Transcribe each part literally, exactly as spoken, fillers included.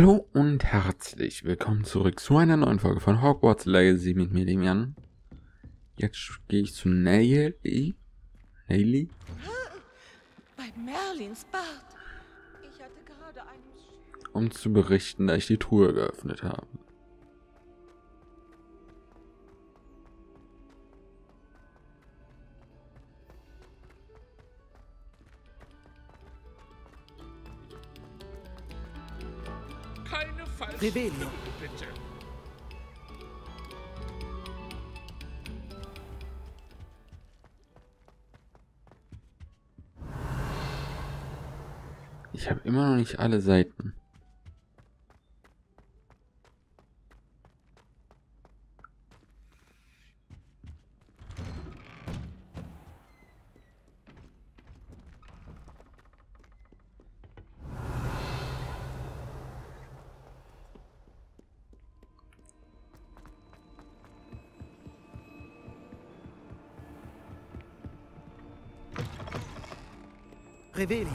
Hallo und herzlich willkommen zurück zu einer neuen Folge von Hogwarts Legacy mit mir, Demian. Jetzt gehe ich zu Nelly. Nelly? Bei Merlins Bart. Ich hatte gerade einen Sch um zu berichten, da ich die Truhe geöffnet habe. Revelio. Bitte. Ich habe immer noch nicht alle Seiten. Revelio.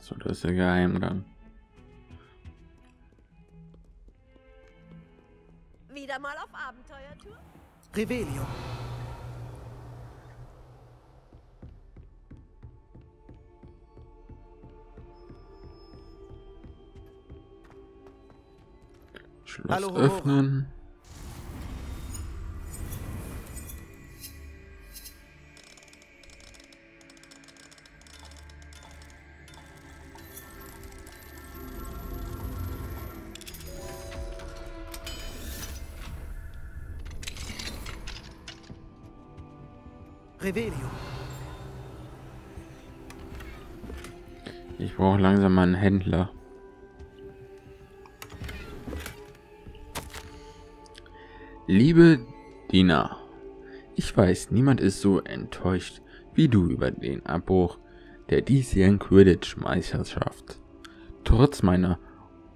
So, das ist der Geheimgang. Wieder mal auf Abenteuertour? Revelio. Schloss Alohomora. Öffnen. Ich brauche langsam mal einen Händler. Liebe Dina, ich weiß, niemand ist so enttäuscht wie du über den Abbruch der diesjährigen Quidditch-Meisterschaft. Trotz meiner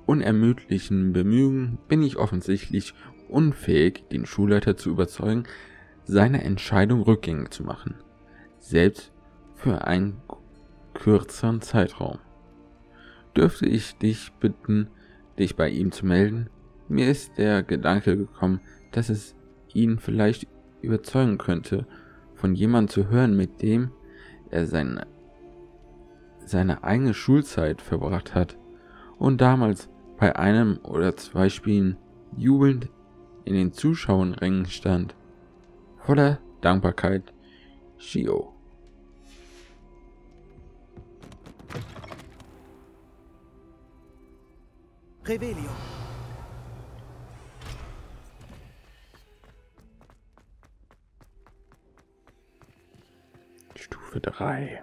unermüdlichen Bemühungen bin ich offensichtlich unfähig, den Schulleiter zu überzeugen, seine Entscheidung rückgängig zu machen, selbst für einen kürzeren Zeitraum. Dürfte ich dich bitten, dich bei ihm zu melden? Mir ist der Gedanke gekommen, dass es ihn vielleicht überzeugen könnte, von jemandem zu hören, mit dem er seine, seine eigene Schulzeit verbracht hat und damals bei einem oder zwei Spielen jubelnd in den Zuschauerrängen stand. Voller Dankbarkeit, Shio. Revelio. Stufe drei.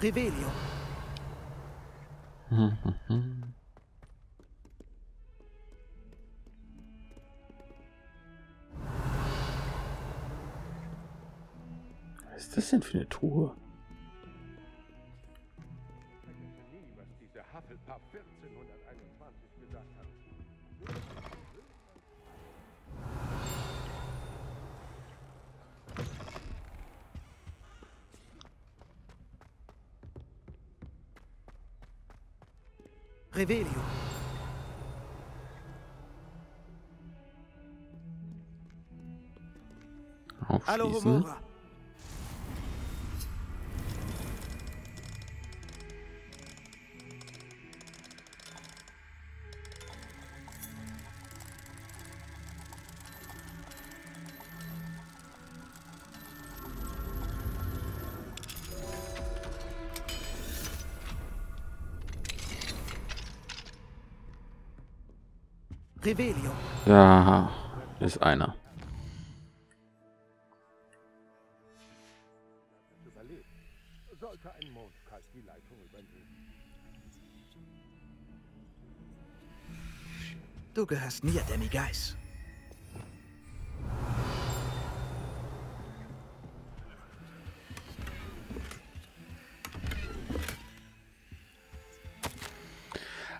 Revelio. Was ist das denn für eine Truhe? Revelio. Aufschließen. Revelio. Ja, ist einer. Du gehörst mir, Demigais.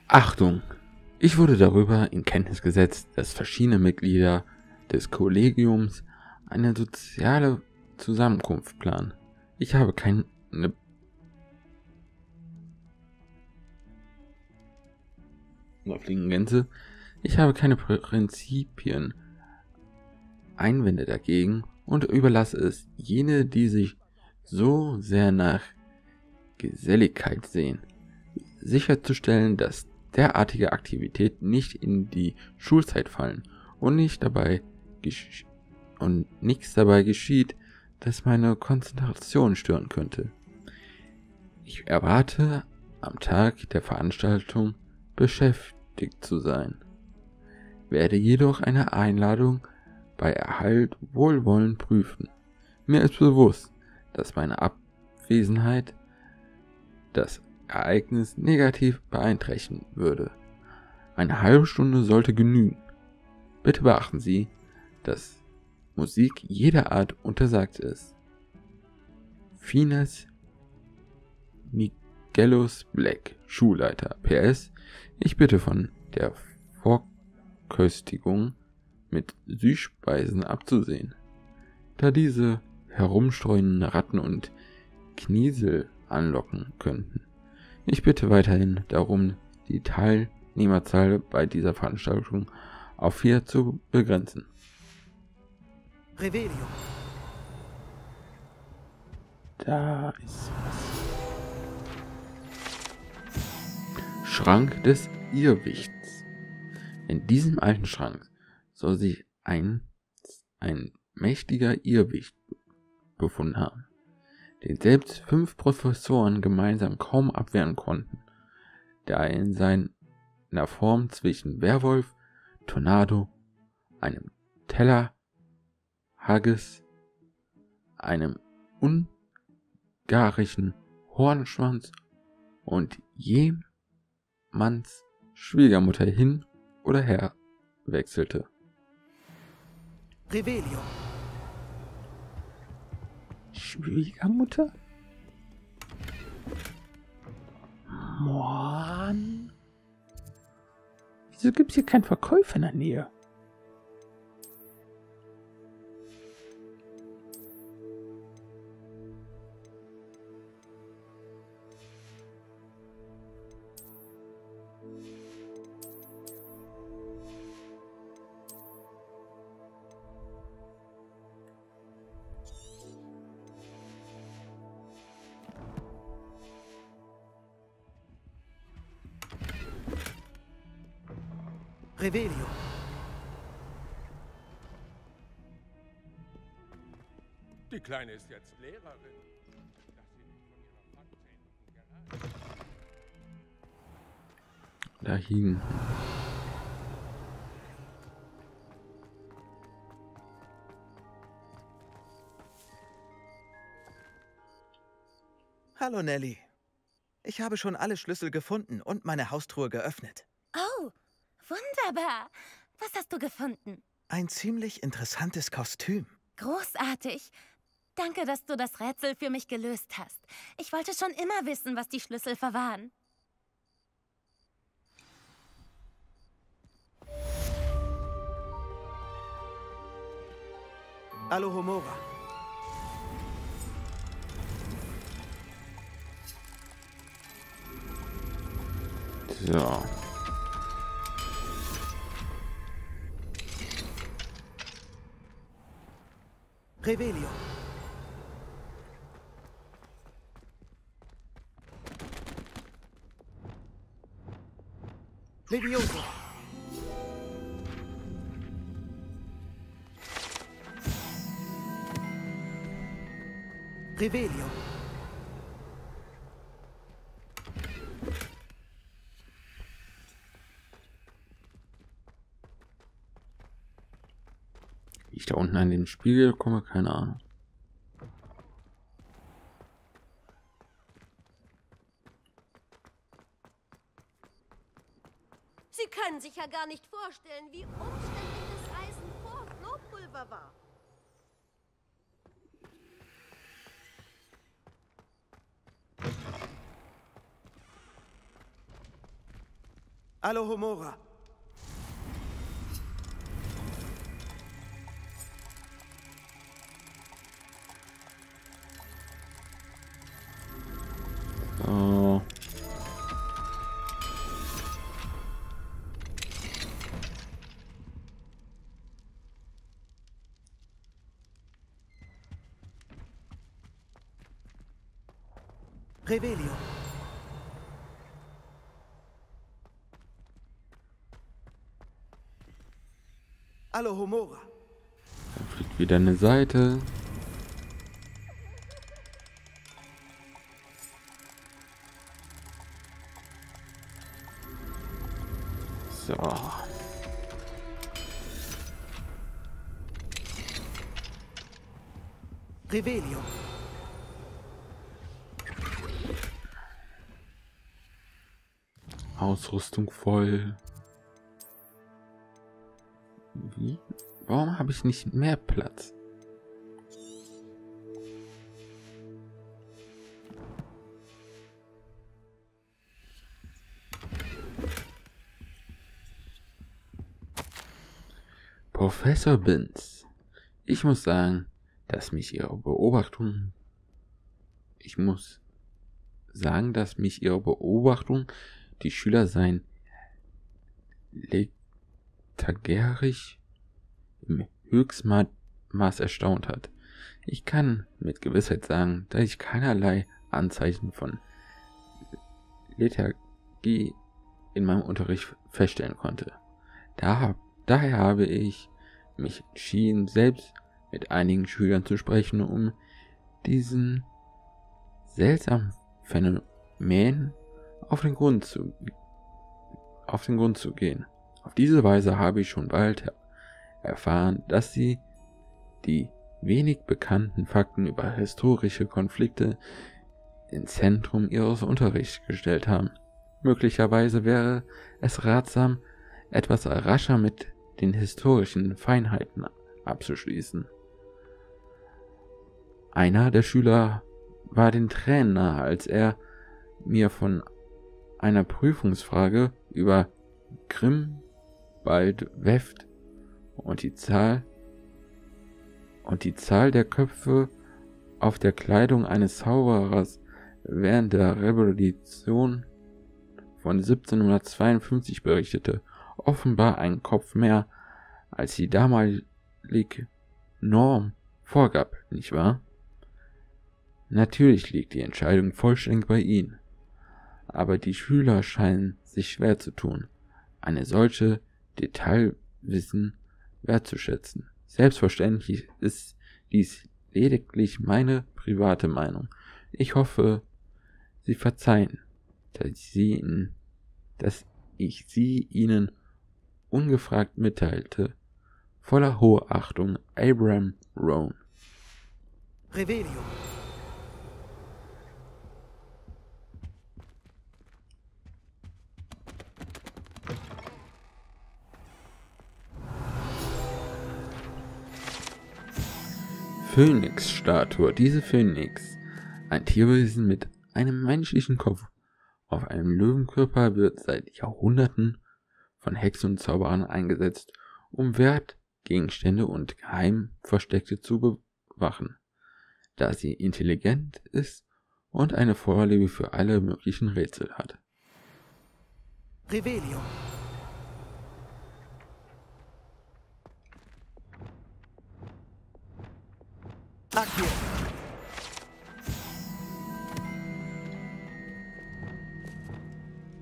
Achtung! Ich wurde darüber in Kenntnis gesetzt, dass verschiedene Mitglieder des Kollegiums eine soziale Zusammenkunft planen. Ich habe keine... Oder fliegen Gänse. Ich habe keine Prinzipien, Einwände dagegen und überlasse es jene, die sich so sehr nach Geselligkeit sehen, sicherzustellen, dass derartige Aktivitäten nicht in die Schulzeit fallen und nicht dabei und nichts dabei geschieht, das meine Konzentration stören könnte. Ich erwarte, am Tag der Veranstaltung beschäftigt zu sein, werde jedoch eine Einladung bei Erhalt wohlwollend prüfen. Mir ist bewusst, dass meine Abwesenheit das Ereignis negativ beeinträchtigen würde. Eine halbe Stunde sollte genügen. Bitte beachten Sie, dass Musik jeder Art untersagt ist. Finas Nigelus Black, Schulleiter. P S. Ich bitte von der Vorköstigung mit Süßspeisen abzusehen, da diese herumstreunenden Ratten und Kniesel anlocken könnten. Ich bitte weiterhin darum, die Teilnehmerzahl bei dieser Veranstaltung auf vier zu begrenzen. Revelio. Da ist was. Schrank des Irrwichts. In diesem alten Schrank soll sich ein, ein mächtiger Irrwicht befunden haben, den selbst fünf Professoren gemeinsam kaum abwehren konnten, da er in seiner Form zwischen Werwolf, Tornado, einem Teller, Haggis, einem ungarischen Hornschwanz und jemands Schwiegermutter hin oder her wechselte. Revelio. Schwiegermutter? Mann. Wieso gibt es hier keinen Verkäufer in der Nähe? Revelio. Die Kleine ist jetzt Lehrerin. Da hing. Hallo Nelly. Ich habe schon alle Schlüssel gefunden und meine Haustruhe geöffnet. Oh. Wunderbar! Was hast du gefunden? Ein ziemlich interessantes Kostüm. Großartig! Danke, dass du das Rätsel für mich gelöst hast. Ich wollte schon immer wissen, was die Schlüssel verwahren. Alohomora. So. Revelio. Levioso. Revelio. ich da unten an dem Spiegel komme, keine Ahnung. Sie können sich ja gar nicht vorstellen, wie umständlich das Eisen vor Klopulver war. Alohomora. Oh. Revelio. Alohomora. Da fliegt wieder eine Seite. So. Revelio. Ausrüstung voll. Wie? Warum habe ich nicht mehr Platz? Professor Binz. Ich muss sagen, dass mich Ihre Beobachtung... Ich muss sagen, dass mich Ihre Beobachtung, die Schüler seien lethargisch im Höchstmaß erstaunt hat. Ich kann mit Gewissheit sagen, dass ich keinerlei Anzeichen von Lethargie in meinem Unterricht feststellen konnte. Da, daher habe ich mich entschieden, selbst mit einigen Schülern zu sprechen, um diesen seltsamen Phänomen auf den Grund zu, auf den Grund zu gehen. Auf diese Weise habe ich schon bald erfahren, dass sie die wenig bekannten Fakten über historische Konflikte ins Zentrum ihres Unterrichts gestellt haben. Möglicherweise wäre es ratsam, etwas rascher mit den historischen Feinheiten abzuschließen. Einer der Schüler war den Tränen nahe, als er mir von einer Prüfungsfrage über Grimm-Bald-Weft und die Zahl und die Zahl der Köpfe auf der Kleidung eines Zauberers während der Revolution von siebzehnhundertzweiundfünfzig berichtete, offenbar einen Kopf mehr als die damalige Norm vorgab, nicht wahr? Natürlich liegt die Entscheidung vollständig bei Ihnen, aber die Schüler scheinen sich schwer zu tun, eine solche Detailwissen wertzuschätzen. Selbstverständlich ist dies lediglich meine private Meinung. Ich hoffe, Sie verzeihen, dass, Sie, dass ich sie Ihnen ungefragt mitteilte. Voller Hochachtung, Abram Roan. Revelio. Phönix-Statue. Diese Phönix, ein Tierwesen mit einem menschlichen Kopf auf einem Löwenkörper, wird seit Jahrhunderten von Hexen und Zauberern eingesetzt, um Wertgegenstände und Geheimversteckte zu bewachen. Da sie intelligent ist und eine Vorliebe für alle möglichen Rätsel hat. Revelio.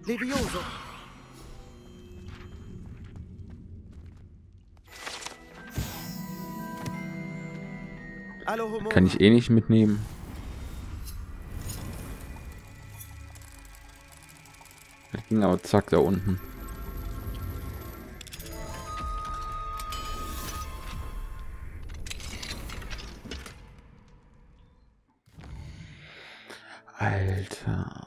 Levioso. Kann ich eh nicht mitnehmen. Das ging aber zack da unten. Alter.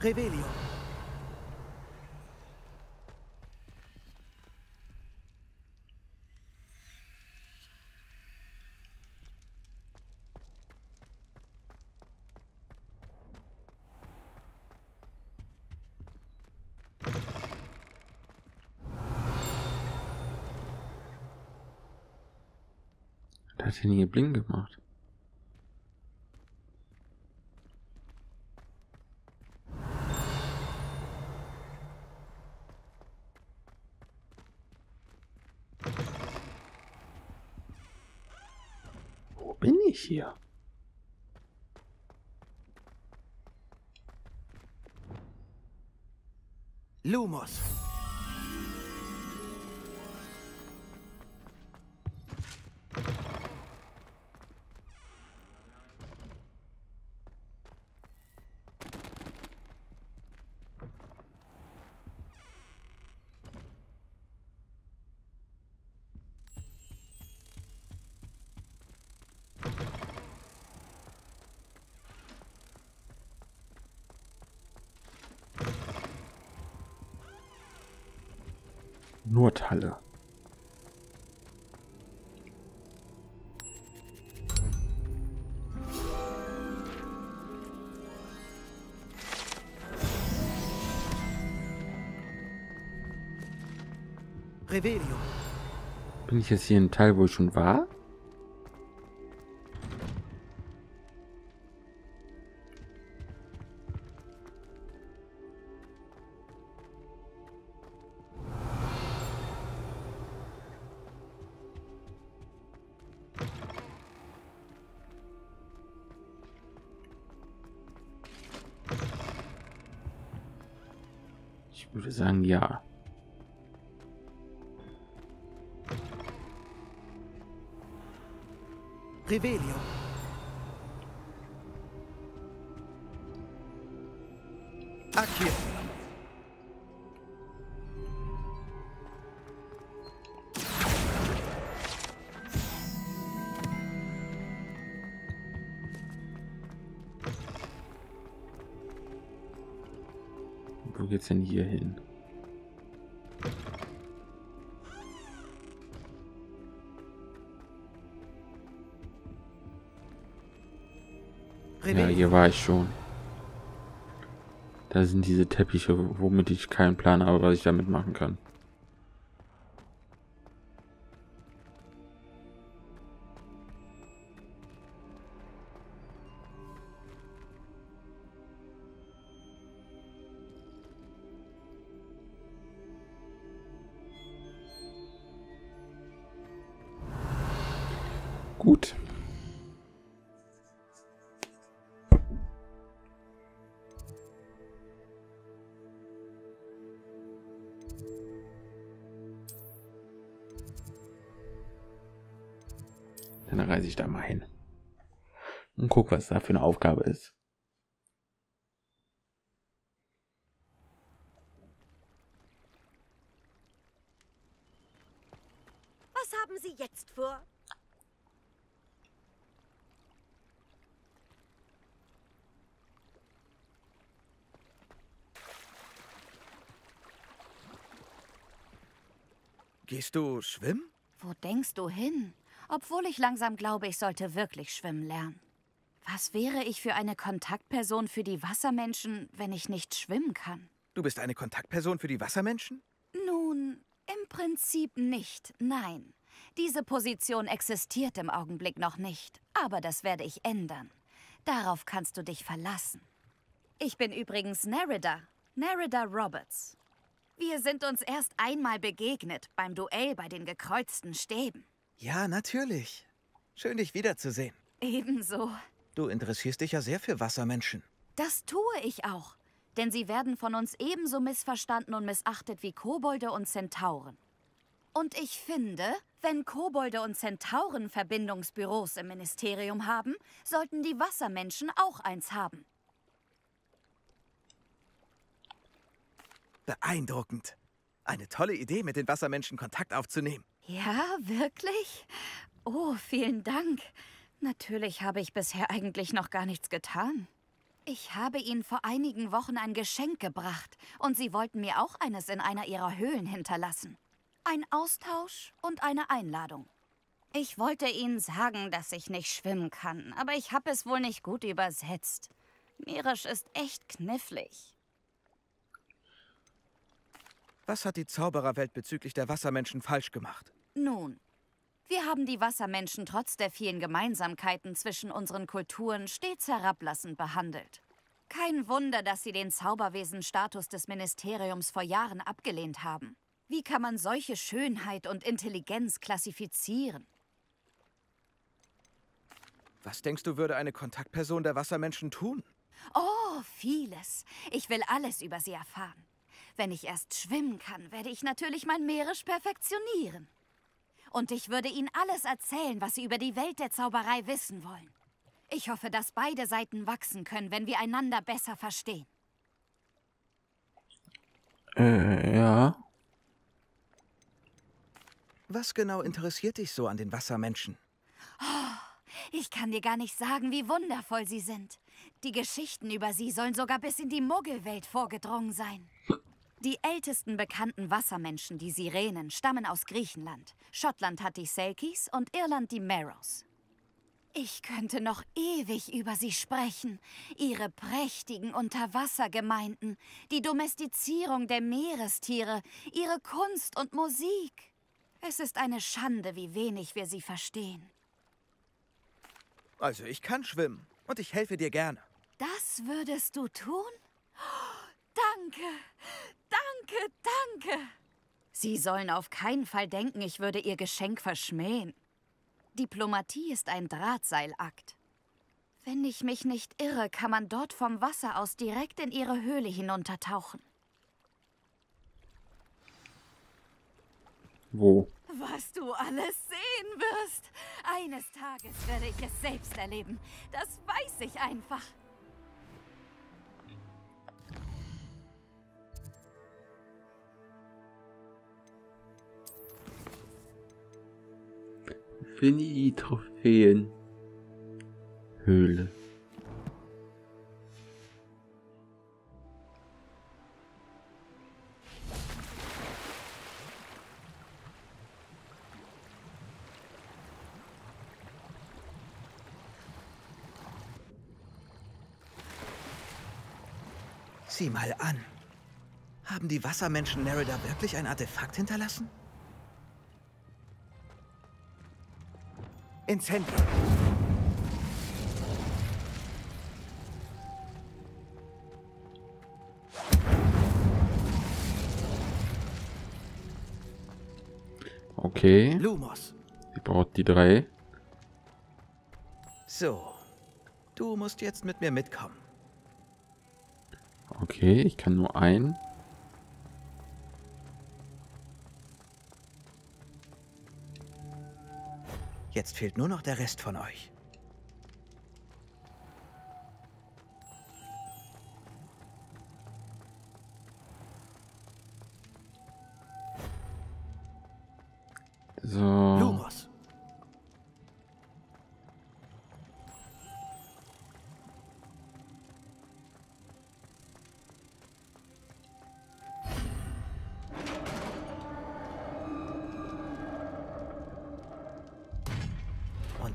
Revelio. Da hat er nie Blink gemacht. Hier. Lumos. Nordhalle. Revelio. Bin ich jetzt hier im Teil, wo ich schon war? Ich würde sagen, ja. Revelio. Akio. Geht's denn hier hin? Ja, hier war ich schon. Da sind diese Teppiche, womit ich keinen Plan habe, was ich damit machen kann. Gut. Dann reise ich da mal hin und guck, was da für eine Aufgabe ist. Was haben Sie jetzt vor? Gehst du schwimmen? Wo denkst du hin? Obwohl ich langsam glaube, ich sollte wirklich schwimmen lernen. Was wäre ich für eine Kontaktperson für die Wassermenschen, wenn ich nicht schwimmen kann? Du bist eine Kontaktperson für die Wassermenschen? Nun, im Prinzip nicht, nein. Diese Position existiert im Augenblick noch nicht, aber das werde ich ändern. Darauf kannst du dich verlassen. Ich bin übrigens Nerida, Nerida Roberts. Wir sind uns erst einmal begegnet beim Duell bei den gekreuzten Stäben. Ja, natürlich. Schön, dich wiederzusehen. Ebenso. Du interessierst dich ja sehr für Wassermenschen. Das tue ich auch, denn sie werden von uns ebenso missverstanden und missachtet wie Kobolde und Zentauren. Und ich finde, wenn Kobolde und Zentauren Verbindungsbüros im Ministerium haben, sollten die Wassermenschen auch eins haben. Beeindruckend. Eine tolle Idee, mit den Wassermenschen Kontakt aufzunehmen. Ja, wirklich? Oh, vielen Dank. Natürlich habe ich bisher eigentlich noch gar nichts getan. Ich habe ihnen vor einigen Wochen ein Geschenk gebracht und sie wollten mir auch eines in einer ihrer Höhlen hinterlassen. Ein Austausch und eine Einladung. Ich wollte Ihnen sagen, dass ich nicht schwimmen kann, aber ich habe es wohl nicht gut übersetzt. Meerisch ist echt knifflig. Was hat die Zaubererwelt bezüglich der Wassermenschen falsch gemacht? Nun, wir haben die Wassermenschen trotz der vielen Gemeinsamkeiten zwischen unseren Kulturen stets herablassend behandelt. Kein Wunder, dass sie den Zauberwesenstatus des Ministeriums vor Jahren abgelehnt haben. Wie kann man solche Schönheit und Intelligenz klassifizieren? Was denkst du, würde eine Kontaktperson der Wassermenschen tun? Oh, vieles. Ich will alles über sie erfahren. Wenn ich erst schwimmen kann, werde ich natürlich mein Meerisch perfektionieren. Und ich würde ihnen alles erzählen, was sie über die Welt der Zauberei wissen wollen. Ich hoffe, dass beide Seiten wachsen können, wenn wir einander besser verstehen. Äh, ja... Was genau interessiert dich so an den Wassermenschen? Oh, ich kann dir gar nicht sagen, wie wundervoll sie sind. Die Geschichten über sie sollen sogar bis in die Muggelwelt vorgedrungen sein. Die ältesten bekannten Wassermenschen, die Sirenen, stammen aus Griechenland. Schottland hat die Selkies und Irland die Merrows. Ich könnte noch ewig über sie sprechen. Ihre prächtigen Unterwassergemeinden, die Domestizierung der Meerestiere, ihre Kunst und Musik. Es ist eine Schande, wie wenig wir sie verstehen. Also, ich kann schwimmen und ich helfe dir gerne. Das würdest du tun? Oh, danke, danke, danke. Sie sollen auf keinen Fall denken, ich würde ihr Geschenk verschmähen. Diplomatie ist ein Drahtseilakt. Wenn ich mich nicht irre, kann man dort vom Wasser aus direkt in ihre Höhle hinuntertauchen. Wo? Was du alles sehen wirst. Eines Tages werde ich es selbst erleben. Das weiß ich einfach. Beni-Trophäen-Höhle. Sieh mal an. Haben die Wassermenschen Nerida wirklich ein Artefakt hinterlassen? Ins Handy. Okay. Lumos. Ich brauche die drei. So. Du musst jetzt mit mir mitkommen. Okay, ich kann nur einen. Jetzt fehlt nur noch der Rest von euch. So. Lumos.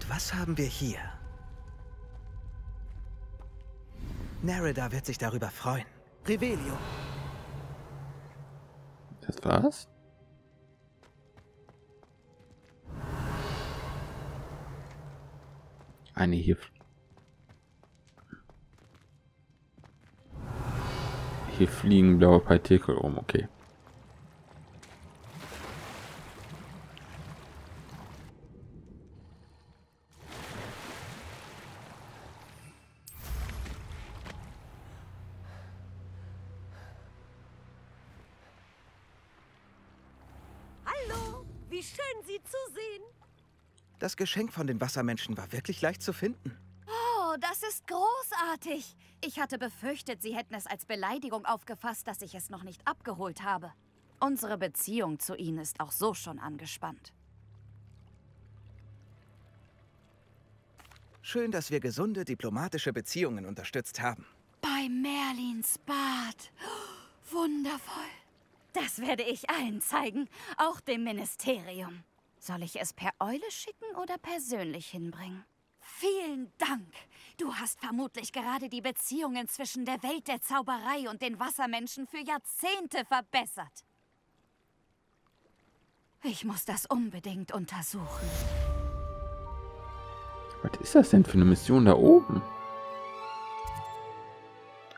Was haben wir hier? Nerida wird sich darüber freuen. Revelio. Das war's? Eine hier. Hier fliegen blaue Partikel um, okay. Wie schön, Sie zu sehen. Das Geschenk von den Wassermenschen war wirklich leicht zu finden. Oh, das ist großartig. Ich hatte befürchtet, Sie hätten es als Beleidigung aufgefasst, dass ich es noch nicht abgeholt habe. Unsere Beziehung zu Ihnen ist auch so schon angespannt. Schön, dass wir gesunde diplomatische Beziehungen unterstützt haben. Bei Merlins Bart. Oh, wundervoll. Das werde ich allen zeigen, auch dem Ministerium. Soll ich es per Eule schicken oder persönlich hinbringen? Vielen Dank. Du hast vermutlich gerade die Beziehungen zwischen der Welt der Zauberei und den Wassermenschen für Jahrzehnte verbessert. Ich muss das unbedingt untersuchen. Was ist das denn für eine Mission da oben?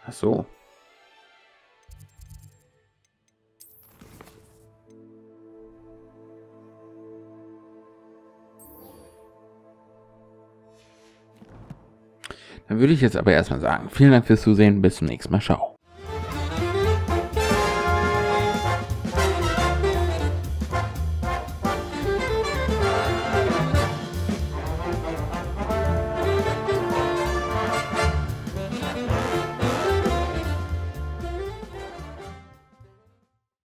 Ach so. Dann würde ich jetzt aber erstmal sagen, vielen Dank fürs Zusehen, bis zum nächsten Mal, ciao.